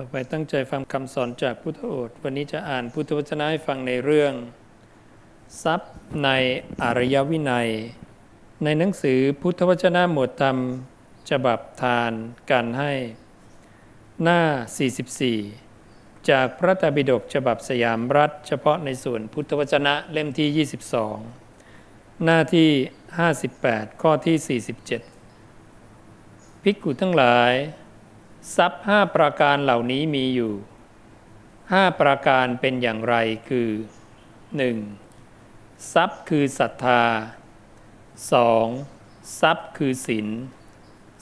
ต่อไปตั้งใจฟังคำสอนจากพุทธโอษฐ์วันนี้จะอ่านพุทธวจนะให้ฟังในเรื่องทรัพย์ในอริยวินัยในหนังสือพุทธวจนะหมวดธรรมฉบับทานการให้หน้า44จากพระไตรปิฎกฉบับสยามรัฐเฉพาะในส่วนพุทธวจนะเล่มที่22หน้าที่58ข้อที่47ภิกขุทั้งหลายทรัพย์5ประการเหล่านี้มีอยู่5ประการเป็นอย่างไรคือ 1. ทรัพย์คือศรัทธา 2. ทรัพย์คือศีล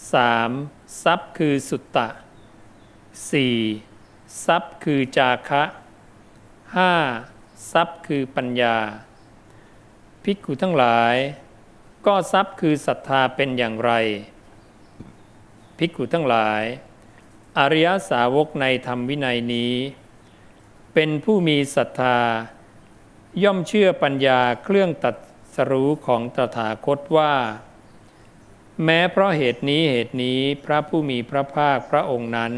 3. ทรัพย์คือสุตตะ 4. ทรัพย์คือจาคะ 5. ทรัพย์คือปัญญาภิกขุทั้งหลายก็ทรัพย์คือศรัทธาเป็นอย่างไรภิกขุทั้งหลายอริยสาวกในธรรมวินัยนี้เป็นผู้มีศรัทธาย่อมเชื่อปัญญาเครื่องตรัสรู้ของตถาคตว่าแม้เพราะเหตุนี้พระผู้มีพระภาคพระองค์นั้น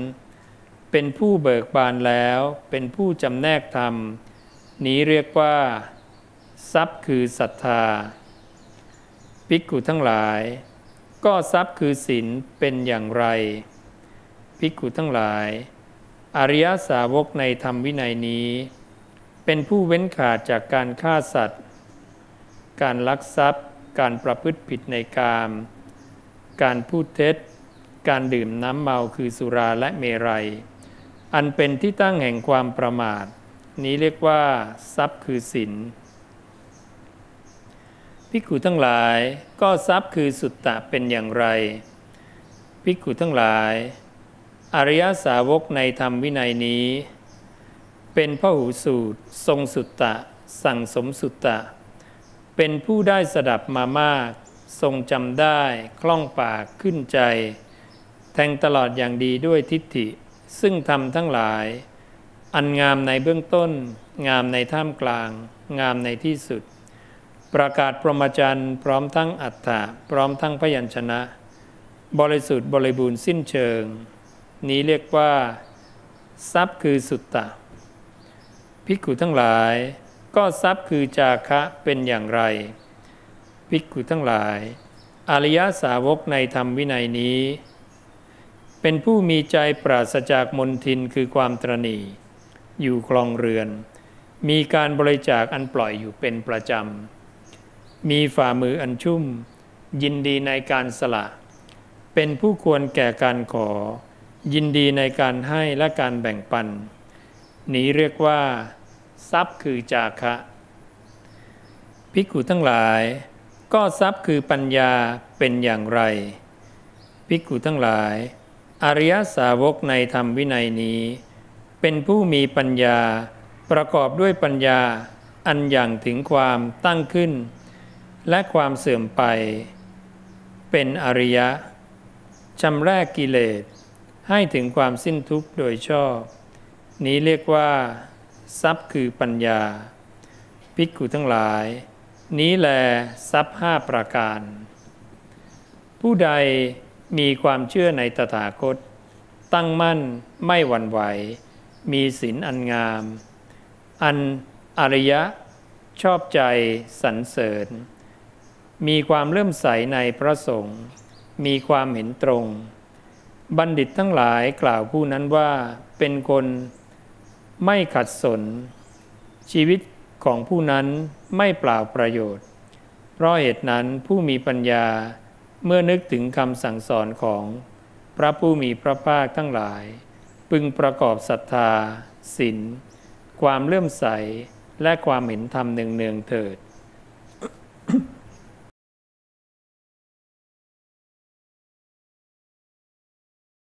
เป็นผู้เบิกบานแล้วเป็นผู้จำแนกธรรมนี้เรียกว่าทรัพย์คือศรัทธาภิกขุทั้งหลายก็ทรัพย์คือศีลเป็นอย่างไรภิกขุทั้งหลายอริยสาวกในธรรมวินัยนี้เป็นผู้เว้นขาดจากการฆ่าสัตว์การลักทรัพย์การประพฤติผิดในกามการพูดเท็จการดื่มน้ำเมาคือสุราและเมรัยอันเป็นที่ตั้งแห่งความประมาทนี้เรียกว่าทรัพย์คือศีลภิกขุทั้งหลายก็ทรัพย์คือสุตตะเป็นอย่างไรภิกขุทั้งหลายอริยสาวกในธรรมวินัยนี้เป็นพหูสูตรทรงสุตตะสั่งสมสุตตะเป็นผู้ได้สดับมามากทรงจำได้คล่องปากขึ้นใจแทงตลอดอย่างดีด้วยทิฏฐิซึ่งธรรมทั้งหลายอันงามในเบื้องต้นงามในท่ามกลางงามในที่สุดประกาศพรหมจรรย์พร้อมทั้งอัฏฐะพร้อมทั้งพยัญชนะบริสุทธิ์บริบูรณ์สิ้นเชิงนี้เรียกว่าทรัพย์คือสุตตะภิกขุทั้งหลายก็ทรัพย์คือจาคะเป็นอย่างไรภิกขุทั้งหลายอริยสาวกในธรรมวินัยนี้เป็นผู้มีใจปราศจากมลทินคือความตระหนี่อยู่ครองเรือนมีการบริจาคอันปล่อยอยู่เป็นประจำมีฝ่ามืออันชุ่มยินดีในการสละเป็นผู้ควรแก่การขอยินดีในการให้และการแบ่งปันนี้เรียกว่าทรัพย์คือจาคะภิกขุทั้งหลายก็ทรัพย์คือปัญญาเป็นอย่างไรภิกขุทั้งหลายอริยสาวกในธรรมวินัยนี้เป็นผู้มีปัญญาประกอบด้วยปัญญาอันอย่างถึงความตั้งขึ้นและความเสื่อมไปเป็นอริยะชำระกิเลสให้ถึงความสิ้นทุกข์โดยชอบนี้เรียกว่าทรัพย์คือปัญญาภิกขุทั้งหลายนี้แลทรัพย์5ประการผู้ใดมีความเชื่อในตถาคตตั้งมั่นไม่หวั่นไหวมีศีลอันงามอันอริยะชอบใจสรรเสริญมีความเลื่อมใสในพระสงฆ์มีความเห็นตรงบัณฑิตทั้งหลายกล่าวผู้นั้นว่าเป็นคนไม่ขัดสนชีวิตของผู้นั้นไม่เปล่าประโยชน์เพราะเหตุนั้นผู้มีปัญญาเมื่อนึกถึงคำสั่งสอนของพระผู้มีพระภาคทั้งหลายพึงประกอบศรัทธาศีลความเลื่อมใสและความเห็นธรรมเนืองเถิด